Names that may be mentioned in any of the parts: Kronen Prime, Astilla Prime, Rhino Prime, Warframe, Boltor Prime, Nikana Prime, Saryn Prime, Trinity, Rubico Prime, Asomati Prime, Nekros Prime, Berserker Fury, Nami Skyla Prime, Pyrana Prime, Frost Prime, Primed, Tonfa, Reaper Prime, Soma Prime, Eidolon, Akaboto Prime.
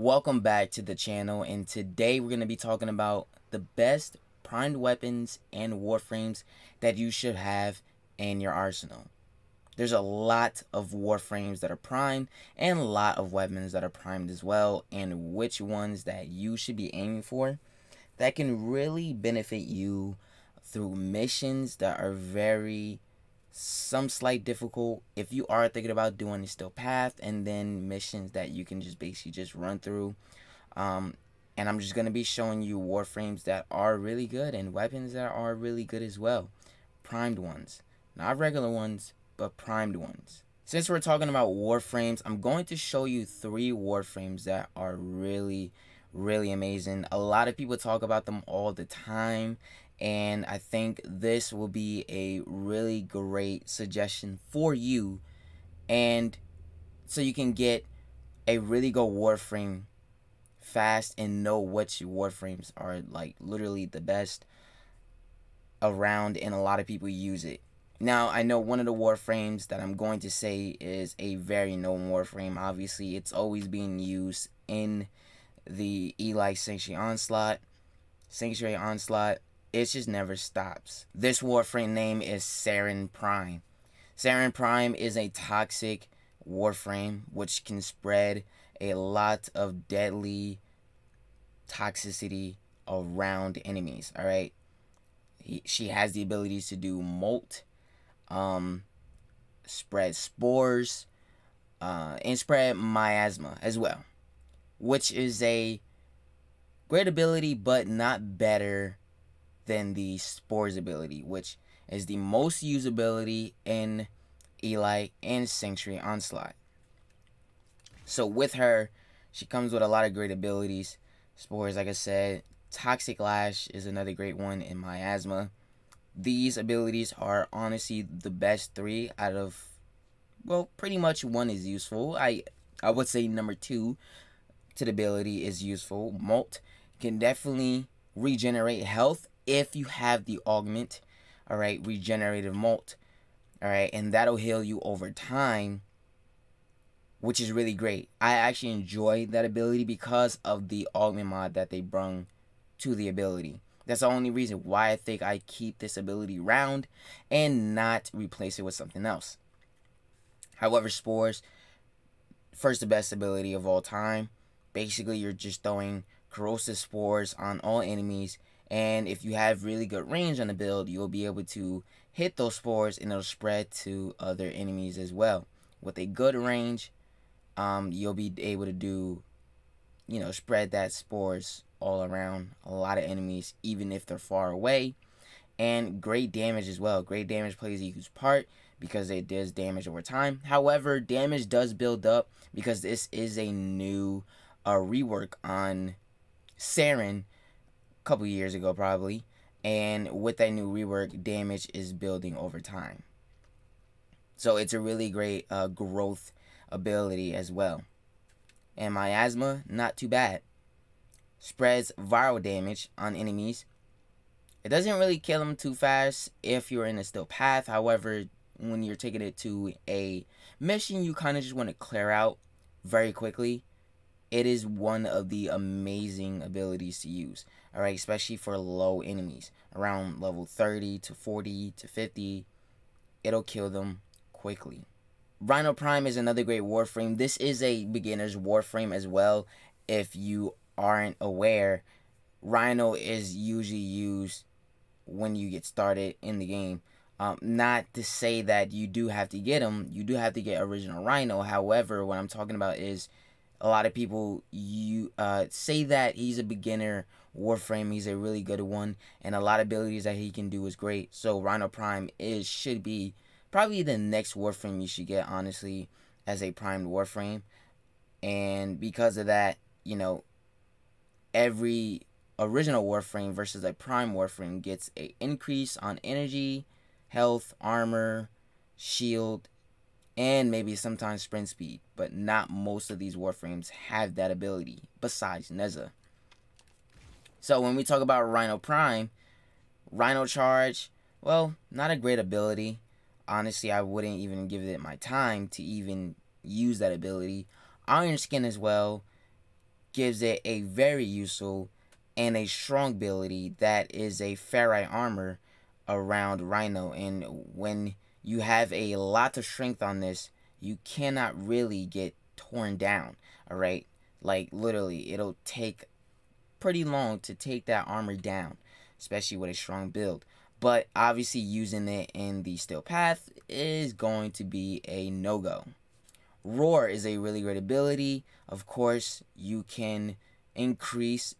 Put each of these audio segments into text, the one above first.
Welcome back to the channel, and today we're going to be talking about the best primed weapons and warframes that you should have in your arsenal. There's a lot of warframes that are primed and a lot of weapons that are primed as well, and which ones that you should be aiming for that can really benefit you through missions that are some slight difficult if you are thinking about doing the still path, and then missions that you can just basically just run through. And I'm just going to be showing you warframes that are really good and weapons that are really good as well. Primed ones, not regular ones, but primed ones. Since we're talking about warframes, I'm going to show you three warframes that are really amazing. A lot of people talk about them all the time, and I think this will be a really great suggestion for you, and so you can get a really good warframe fast and know what your warframes are, like, literally the best around, and a lot of people use it. Now, I know one of the warframes that I'm going to say is a very known warframe. Obviously, it's always being used in the Eli Sanctuary Onslaught. It just never stops. This warframe name is Saryn Prime. Saryn Prime is a toxic warframe which can spread a lot of deadly toxicity around enemies. All right, she has the abilities to do molt, spread spores, and spread miasma as well, which is a great ability, but not better than the spores ability, which is the most usability in Eli and Sanctuary Onslaught. So with her, she comes with a lot of great abilities. Spores, like I said, Toxic Lash is another great one, in miasma. These abilities are honestly the best three out of, well, pretty much one is useful. I would say number two to the ability is useful. Molt can definitely regenerate health if you have the augment, all right, regenerative molt, all right, and that'll heal you over time, which is really great. I actually enjoy that ability because of the augment mod that they brung to the ability. That's the only reason why I think I keep this ability round and not replace it with something else. However, spores, first the best ability of all time. Basically, you're just throwing corrosive spores on all enemies, and if you have really good range on the build, you'll be able to hit those spores and it'll spread to other enemies as well. With a good range, you'll be able to do, you know, spread that spores all around a lot of enemies, even if they're far away. And great damage as well. Great damage plays a huge part because it does damage over time. However, damage does build up because this is a new rework on Saryn, couple years ago probably, and with that new rework, damage is building over time, so it's a really great growth ability as well. And miasma, not too bad, spreads viral damage on enemies. It doesn't really kill them too fast if you're in a still path. However, when you're taking it to a mission you kind of just want to clear out very quickly, it is one of the amazing abilities to use, all right, especially for low enemies. Around level 30 to 40 to 50, it'll kill them quickly. Rhino Prime is another great warframe. This is a beginner's warframe as well. If you aren't aware, Rhino is usually used when you get started in the game. Not to say that you do have to get them. You do have to get original Rhino. However, what I'm talking about is a lot of people say that he's a beginner warframe, he's a really good one, and a lot of abilities that he can do is great. So Rhino Prime should be probably the next warframe you should get, honestly, as a primed warframe. And because of that, you know, every original warframe versus a prime warframe gets an increase on energy, health, armor, shield, and maybe sometimes sprint speed, but not most of these warframes have that ability, besides Neza. So when we talk about Rhino Prime, Rhino Charge, well, not a great ability. Honestly, I wouldn't even give it my time to even use that ability. Iron Skin as well gives it a very useful and a strong ability that is a ferrite armor around Rhino. And when you have a lot of strength on this, you cannot really get torn down, alright? Like, literally, it'll take pretty long to take that armor down, especially with a strong build. But obviously using it in the Steel Path is going to be a no-go. Roar is a really great ability. Of course, you can increase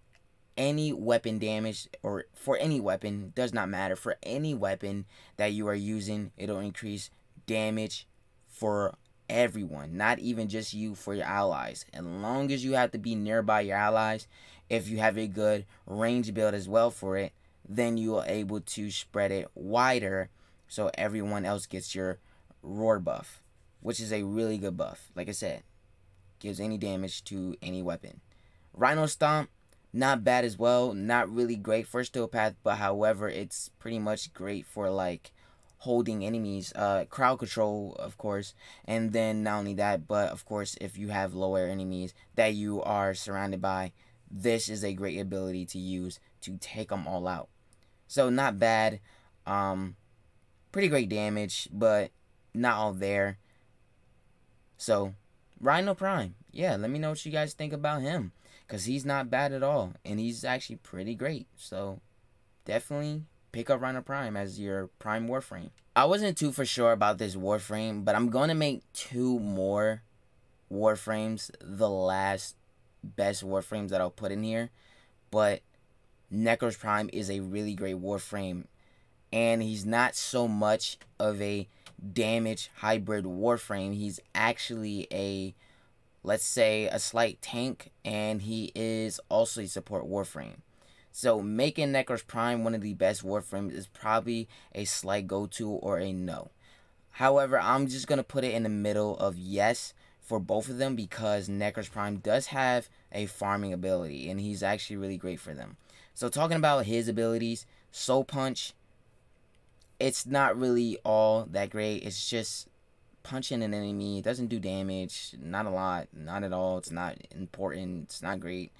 any weapon damage, or for any weapon, does not matter. For any weapon that you are using, it'll increase damage for everyone, not even just you, for your allies, as long as you have to be nearby your allies. If you have a good range build as well for it, then you are able to spread it wider so everyone else gets your roar buff, which is a really good buff. Like I said, gives any damage to any weapon. Rhino Stomp, not bad as well, not really great for Steel Path, but however, it's pretty much great for like holding enemies, crowd control, of course. And then not only that, but of course, if you have lower enemies that you are surrounded by, this is a great ability to use to take them all out. So not bad, pretty great damage, but not all there. So Rhino Prime, yeah, let me know what you guys think about him, because he's not bad at all, and he's actually pretty great. So definitely pick up Rhino Prime as your Prime Warframe. I wasn't too for sure about this Warframe, but I'm going to make 2 more Warframes, the last best Warframes that I'll put in here. But Nekros Prime is a really great Warframe, and he's not so much of a damage hybrid Warframe. He's actually a, let's say, a slight tank, and he is also a support Warframe. So making Nekros Prime one of the best Warframes is probably a slight go-to or a no. However, I'm just going to put it in the middle of yes for both of them, because Nekros Prime does have a farming ability, and he's actually really great for them. So talking about his abilities, Soul Punch, it's not really all that great. It's just punching an enemy. It doesn't do damage. Not a lot. Not at all. It's not important. It's not great.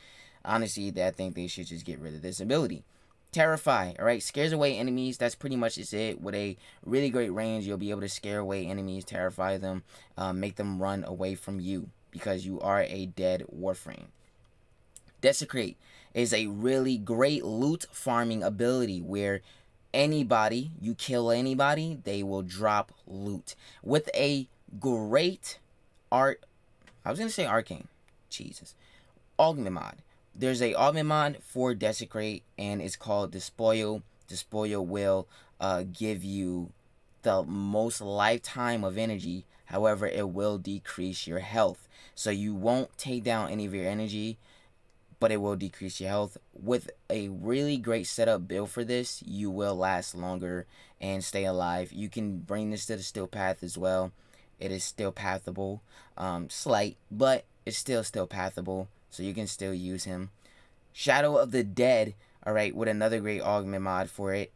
Honestly, I think they should just get rid of this ability. Terrify, alright, scares away enemies. That's pretty much is it. With a really great range, you'll be able to scare away enemies, terrify them, make them run away from you, because you are a dead Warframe. Desecrate is a really great loot farming ability where anybody, you kill anybody, they will drop loot. With a great augment mod. There's a augment mod for Desecrate, and it's called Despoil. Despoil will give you the most lifetime of energy. However, it will decrease your health. So you won't take down any of your energy, but it will decrease your health. With a really great setup build for this, you will last longer and stay alive. You can bring this to the Steel Path as well. It is still pathable. Slight, but it's still pathable. So you can still use him. Shadow of the Dead, alright, with another great augment mod for it.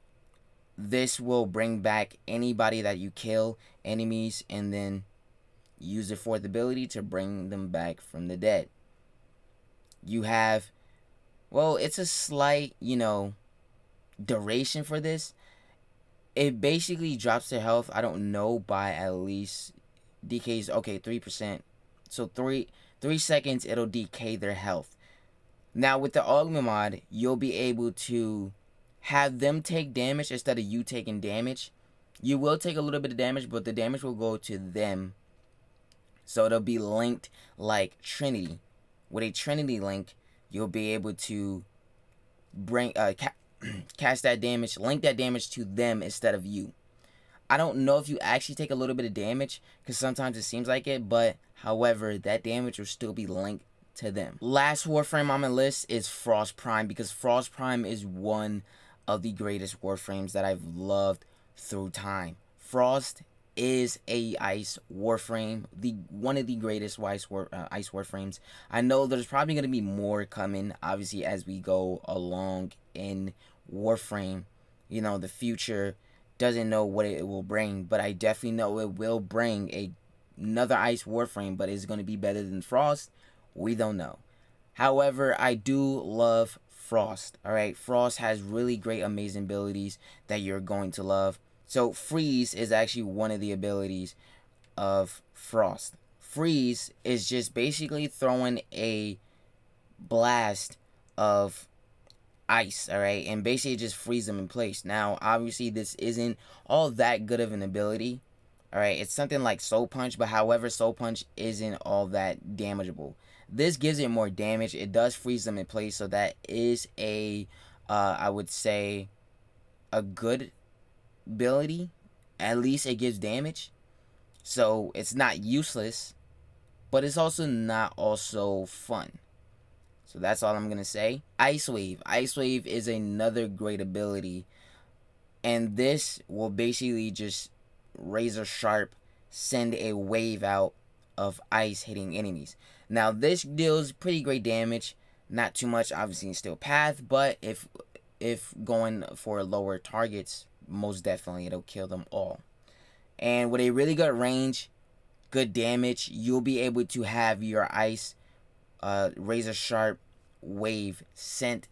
This will bring back anybody that you kill, enemies, and then use the fourth ability to bring them back from the dead. You have, well, it's a slight, you know, duration for this. It basically drops their health, I don't know, by at least DKs, okay, 3%. So 3 seconds, it'll decay their health. Now, with the augment mod, you'll be able to have them take damage instead of you taking damage. You will take a little bit of damage, but the damage will go to them. So it'll be linked like Trinity. With a Trinity link, you'll be able to bring cast that damage, link that damage to them instead of you. I don't know if you actually take a little bit of damage, because sometimes it seems like it, but however, that damage will still be linked to them. Last Warframe on my list is Frost Prime, because Frost Prime is one of the greatest Warframes that I've loved through time. Frost is a ice Warframe, one of the greatest ice Warframes. I know there's probably going to be more coming, obviously, as we go along in Warframe. You know, the future doesn't know what it will bring, but I definitely know it will bring another ice Warframe, but it's going to be better than Frost. We don't know. However, I do love Frost. All right, Frost has really great, amazing abilities that you're going to love. So Freeze is actually one of the abilities of Frost. Freeze is just basically throwing a blast of ice, all right, and basically just freeze them in place. Now, obviously, this isn't all that good of an ability. All right, it's something like Soul Punch, but however, Soul Punch isn't all that damageable. This gives it more damage. It does freeze them in place, so that is a, I would say, a good ability. At least it gives damage, so it's not useless, but it's also not also fun. So that's all I'm gonna say. Ice Wave. Ice Wave is another great ability, and this will basically just razor sharp send a wave out of ice hitting enemies. Now this deals pretty great damage, not too much obviously in Steel Path, but if going for lower targets, most definitely it'll kill them all. And with a really good range, good damage, you'll be able to have your ice razor sharp wave sent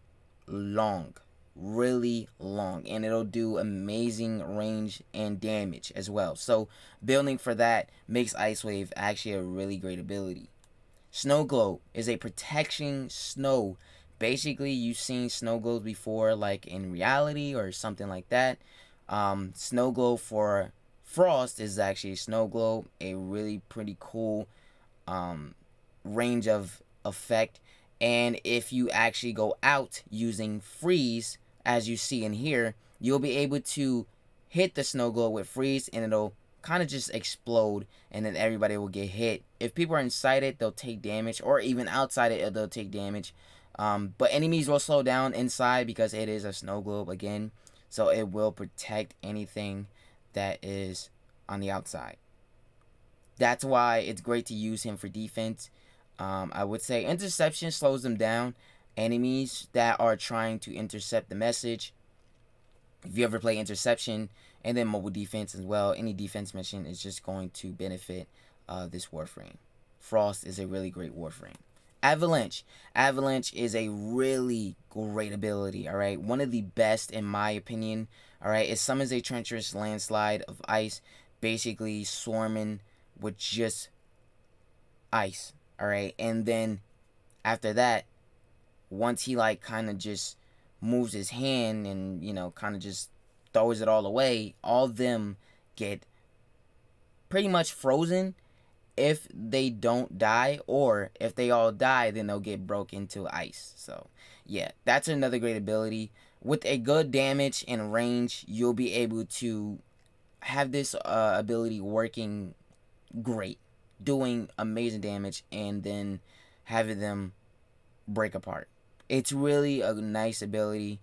long, really long, and it'll do amazing range and damage as well. So building for that makes Ice Wave actually a really great ability. Snow Globe is a protection snow. Basically, you've seen snow globes before, like in reality or something like that. Snow Globe for Frost is actually Snow Globe, a really pretty cool range of effect. And if you actually go out using Freeze, as you see in here, you'll be able to hit the snow globe with Freeze, and it'll kind of just explode, and then everybody will get hit. If people are inside it, they'll take damage, or even outside it, they'll take damage. But enemies will slow down inside because it is a snow globe again, so it will protect anything that is on the outside. That's why it's great to use him for defense. I would say interception slows them down. Enemies that are trying to intercept the message. If you ever play interception, and then mobile defense as well, any defense mission is just going to benefit this Warframe. Frost is a really great Warframe. Avalanche. Avalanche is a really great ability, all right? One of the best, in my opinion, all right? It summons a treacherous landslide of ice, basically swarming with just ice. Alright, and then after that, once he like kind of just moves his hand and, you know, kind of just throws it all away, all of them get pretty much frozen if they don't die, or if they all die, then they'll get broke into ice. So, yeah, that's another great ability. With a good damage and range, you'll be able to have this ability working great, doing amazing damage, and then having them break apart. It's really a nice ability.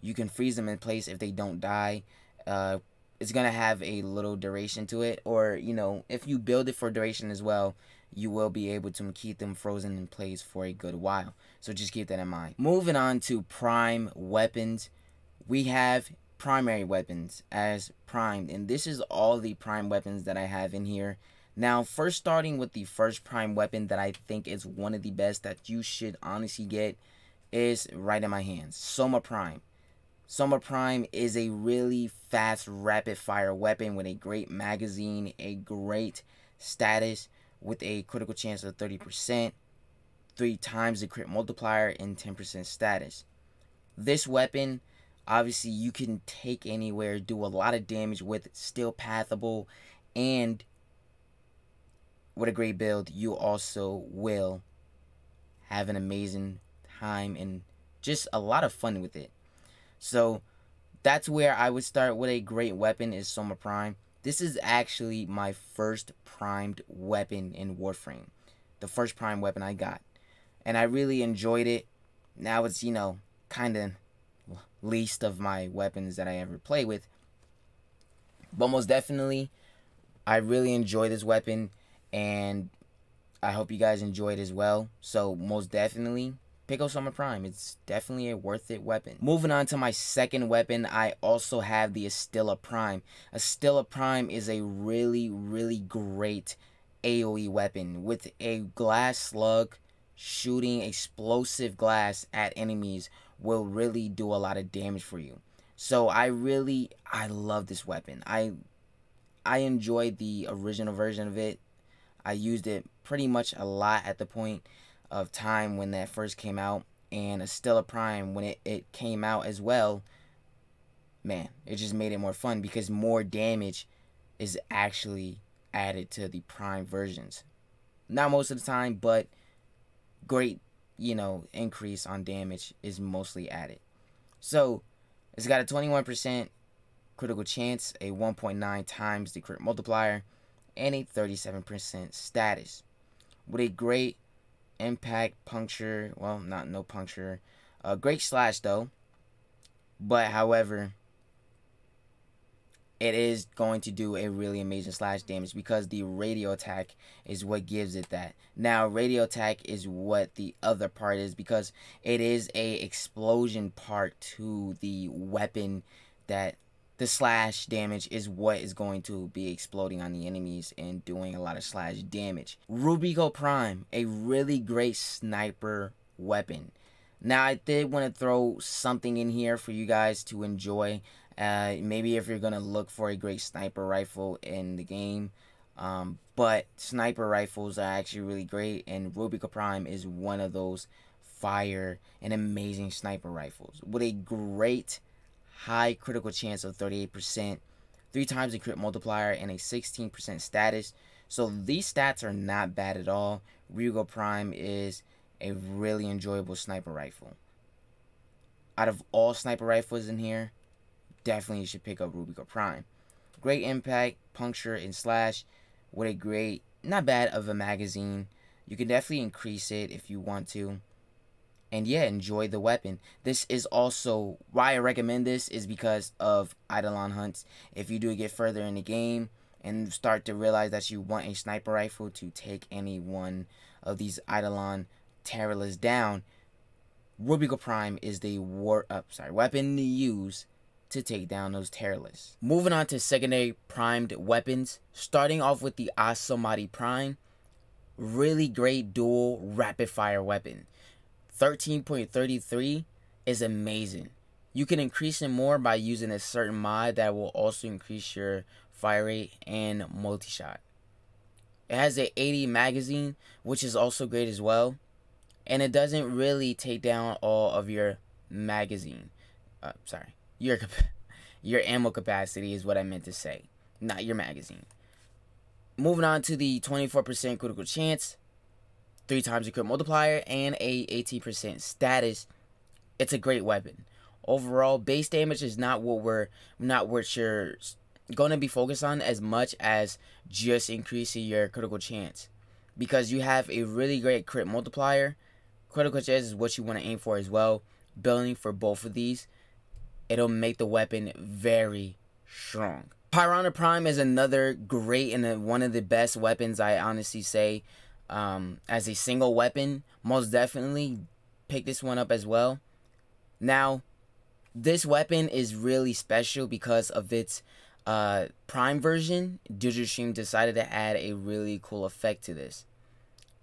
You can freeze them in place if they don't die. It's gonna have a little duration to it, or, you know, if you build it for duration as well, you will be able to keep them frozen in place for a good while, so just keep that in mind. Moving on to prime weapons, we have primary weapons as primed, and this is all the prime weapons that I have in here. Now, first starting with the first prime weapon that I think is one of the best that you should honestly get is right in my hands, Soma Prime. Soma Prime is a really fast, rapid-fire weapon with a great magazine, a great status with a critical chance of 30%, 3 times the crit multiplier, and 10% status. This weapon, obviously, you can take anywhere, do a lot of damage with, still pathable, and with a great build, you also will have an amazing time and just a lot of fun with it. So that's where I would start with a great weapon is Soma Prime. This is actually my first primed weapon in Warframe, the first prime weapon I got, and I really enjoyed it. Now it's, you know, kind of least of my weapons that I ever play with, but most definitely I really enjoy this weapon, and I hope you guys enjoy it as well. So most definitely pick up Soma Prime. It's definitely a worth it weapon. Moving on to my second weapon, I also have the Astilla Prime. Astilla Prime is a really, really great AoE weapon with a glass slug, shooting explosive glass at enemies will really do a lot of damage for you. So I love this weapon. I enjoyed the original version of it. I used it pretty much a lot at the point of time when that first came out, and Astilla Prime when it came out as well. Man, it just made it more fun because more damage is actually added to the Prime versions. Not most of the time, but great, you know, increase on damage is mostly added. So it's got a 21% critical chance, a 1.9 times the crit multiplier, and a 37% status with a great impact puncture. Well, not no puncture, a great slash though. But however, it is going to do a really amazing slash damage because the radio attack is what gives it that. Now, radio attack is what the other part is because it is a explosion part to the weapon, that the slash damage is what is going to be exploding on the enemies and doing a lot of slash damage. Rubico Prime, a really great sniper weapon. Now, I did want to throw something in here for you guys to enjoy. Maybe if you're going to look for a great sniper rifle in the game. But sniper rifles are actually really great. And Rubico Prime is one of those fire and amazing sniper rifles. With a great high critical chance of 38%. 3 times the crit multiplier and a 16% status. So these stats are not bad at all. Rubico Prime is a really enjoyable sniper rifle. Out of all sniper rifles in here, definitely you should pick up Rubico Prime. Great impact, puncture, and slash. What a great, not bad of a magazine. You can definitely increase it if you want to. And yeah, enjoy the weapon. This is also, why I recommend this is because of Eidolon hunts. If you do get further in the game and start to realize that you want a sniper rifle to take any one of these Eidolon terrorists down, Rubico Prime is the weapon to use to take down those terrorists. Moving on to secondary primed weapons, starting off with the Asomati Prime. Really great dual rapid fire weapon. 13.33 is amazing. You can increase it more by using a certain mod that will also increase your fire rate and multi-shot. It has an 80 magazine, which is also great as well. And it doesn't really take down all of your magazine. Your ammo capacity is what I meant to say, not your magazine. Moving on to the 24% critical chance, 3 times the crit multiplier, and a 18% status. It's a great weapon. Overall, base damage is not what you're going to be focused on as much as just increasing your critical chance, because you have a really great crit multiplier. Critical chance is what you want to aim for as well. Building for both of these, it'll make the weapon very strong. Pyrana Prime is another great and one of the best weapons, I honestly say. As a single weapon, most definitely pick this one up as well. Now, this weapon is really special because of its Prime version. DigiStream decided to add a really cool effect to this.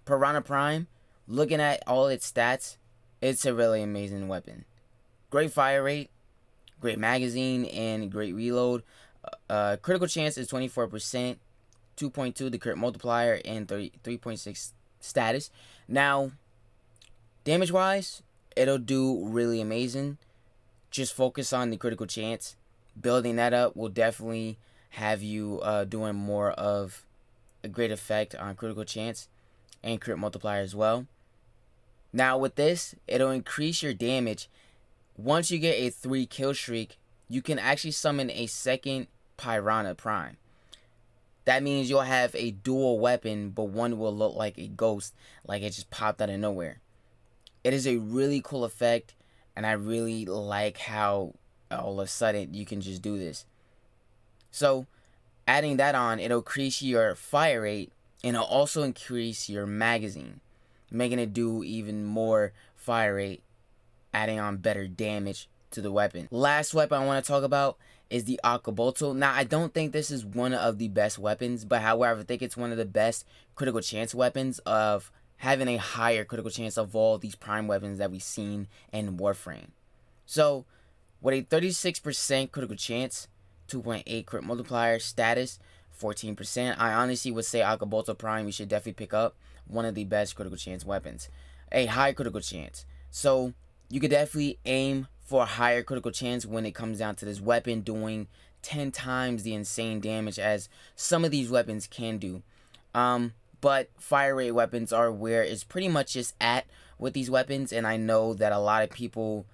Pyrana Prime, looking at all its stats, it's a really amazing weapon. Great fire rate, great magazine, and great reload. Critical chance is 24%, 2.2 the crit multiplier, and 3.6 status. Now, damage wise, it'll do really amazing. Just focus on the critical chance. Building that up will definitely have you doing more of a great effect on critical chance and crit multiplier as well. Now with this, it'll increase your damage. Once you get a 3 kill streak, you can actually summon a second Pyrana Prime. That means you'll have a dual weapon, but one will look like a ghost, like it just popped out of nowhere. It is a really cool effect, and I really like how all of a sudden you can just do this. So adding that on, it'll increase your fire rate, and it'll also increase your magazine, making it do even more fire rate, adding on better damage to the weapon. Last weapon I want to talk about is the Akaboto. Now, I don't think this is one of the best weapons, but however, I think it's one of the best critical chance weapons of having a higher critical chance of all these prime weapons that we've seen in Warframe. So, with a 36% critical chance, 2.8 crit multiplier status, 14%, I honestly would say Akaboto Prime, you should definitely pick up, one of the best critical chance weapons. A high critical chance. So, you could definitely aim for a higher critical chance when it comes down to this weapon doing 10 times the insane damage as some of these weapons can do. But fire rate weapons are where it's pretty much just at with these weapons, and I know that a lot of people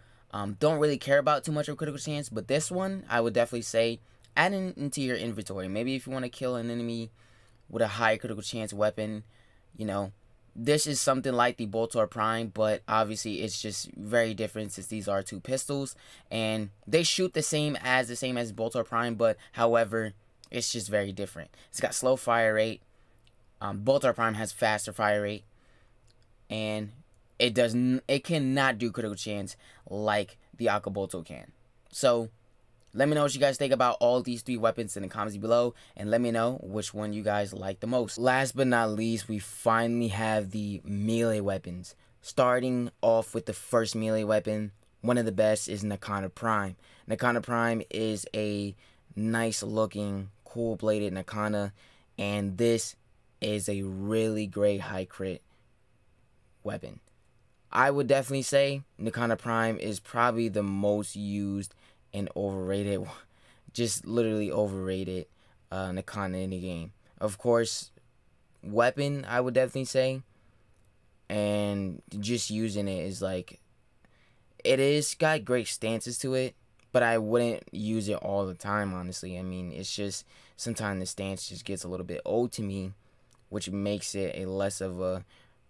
don't really care about too much of critical chance, but this one, I would definitely say add it into your inventory. Maybe if you want to kill an enemy with a high critical chance weapon, you know, this is something like the Boltor Prime, but obviously it's just very different since these are two pistols, and they shoot the same as Boltor Prime, but however, it's just very different. It's got slow fire rate. Boltor Prime has faster fire rate, and it cannot do critical chance like the Akaboto can. So, let me know what you guys think about all these three weapons in the comments below, and let me know which one you guys like the most. Last but not least, we finally have the melee weapons. Starting off with the first melee weapon, one of the best is Nikana Prime. Nikana Prime is a nice looking, cool bladed Nikana, and this is a really great high crit weapon. I would definitely say Nikana Prime is probably the most used and overrated, just literally overrated Nikana in the game. Of course, weapon, I would definitely say, and just using it is like, it is got great stances to it, but I wouldn't use it all the time, honestly. I mean, it's just, sometimes the stance just gets a little bit old to me, which makes it a less of a,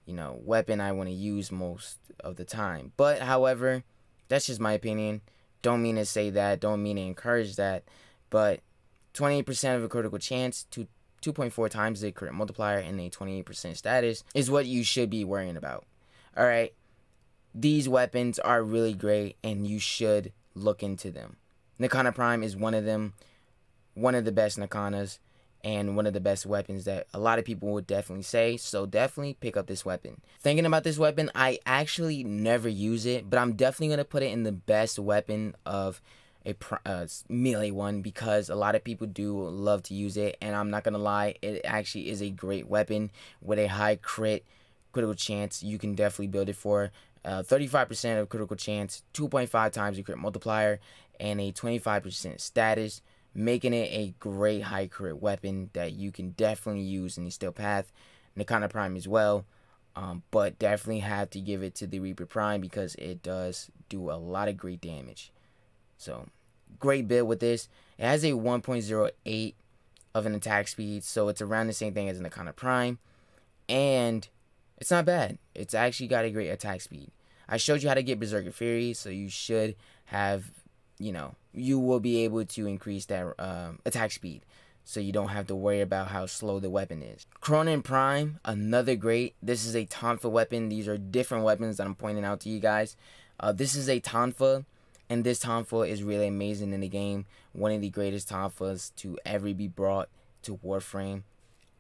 you know, weapon I want to use most of the time. But, however, that's just my opinion. Don't mean to say that, don't mean to encourage that, but 28% of a critical chance to 2.4 times the crit multiplier and a 28% status is what you should be worrying about. All right, these weapons are really great and you should look into them. Nikana Prime is one of them, one of the best Nikanas and one of the best weapons that a lot of people would definitely say, so definitely pick up this weapon. Thinking about this weapon, I actually never use it, but I'm definitely going to put it in the best weapon of a melee one because a lot of people do love to use it, and I'm not going to lie, it actually is a great weapon with a high crit, critical chance. You can definitely build it for 35% of critical chance, 2.5 times the crit multiplier, and a 25% status, making it a great high crit weapon that you can definitely use in the Steel Path. Nikana Prime as well, but definitely have to give it to the Reaper Prime because it does do a lot of great damage. So, great build with this. It has a 1.08 of an attack speed, so it's around the same thing as Nikana Prime, and it's not bad. It's actually got a great attack speed. I showed you how to get Berserker Fury, so you should have, you know, you will be able to increase that attack speed, so you don't have to worry about how slow the weapon is. Kronen Prime, another great. This is a Tonfa weapon. These are different weapons that I'm pointing out to you guys. This is a Tonfa, and this Tonfa is really amazing in the game. One of the greatest Tonfas to ever be brought to Warframe.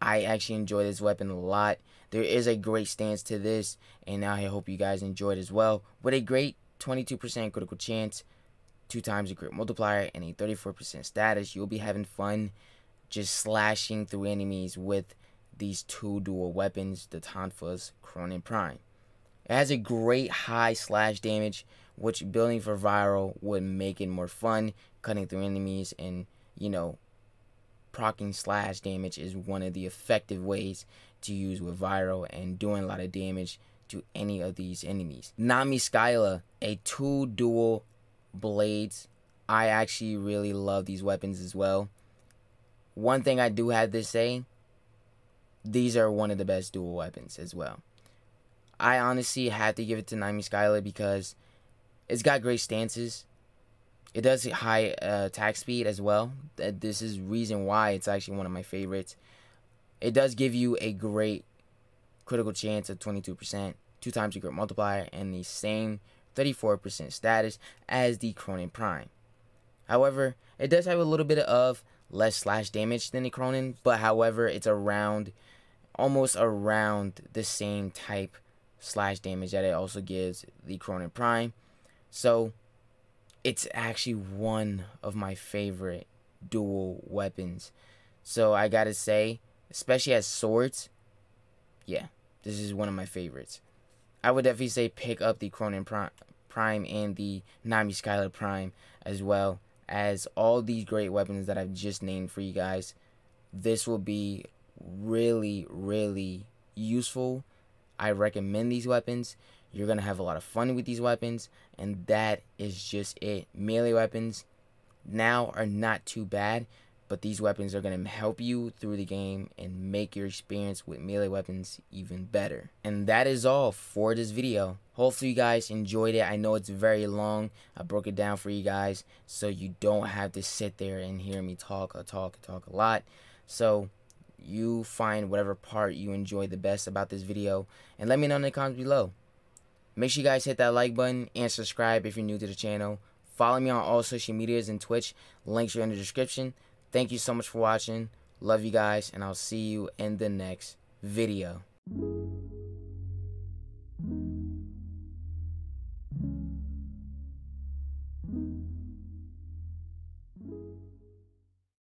I actually enjoy this weapon a lot. There is a great stance to this, and I hope you guys enjoyed as well. With a great 22% critical chance, 2 times the crit multiplier, and a 34% status, you'll be having fun just slashing through enemies with these two dual weapons, the Tonfa's Kronen Prime. It has a great high slash damage, which building for viral would make it more fun. Cutting through enemies and, you know, procking slash damage is one of the effective ways to use with viral and doing a lot of damage to any of these enemies. Nami Skyla, a two dual blades. I actually really love these weapons as well. One thing I do have to say, these are one of the best dual weapons as well. I honestly have to give it to Nami Skyla because it's got great stances. It does high attack speed as well. This is reason why it's actually one of my favorites. It does give you a great critical chance of 22%, 2 times your crit multiplier, and the same 34% status as the Kronen Prime. However, it does have a little bit of less slash damage than the Kronen, but however, it's around almost around the same type slash damage that it also gives the Kronen Prime. So it's actually one of my favorite dual weapons. So I gotta say, especially as swords, yeah, this is one of my favorites. I would definitely say pick up the Kronen Prime and the Nami Skyla Prime, as well as all these great weapons that I've just named for you guys. This will be really, really useful. I recommend these weapons. You're going to have a lot of fun with these weapons. And that is just it. Melee weapons now are not too bad, but these weapons are going to help you through the game and make your experience with melee weapons even better. And that is all for this video. Hopefully you guys enjoyed it. I know it's very long. I broke it down for you guys so you don't have to sit there and hear me talk a lot. So you find whatever part you enjoy the best about this video, and let me know in the comments below. Make sure you guys hit that like button and subscribe if you're new to the channel. Follow me on all social medias and Twitch. Links are in the description. Thank you so much for watching. Love you guys, and I'll see you in the next video.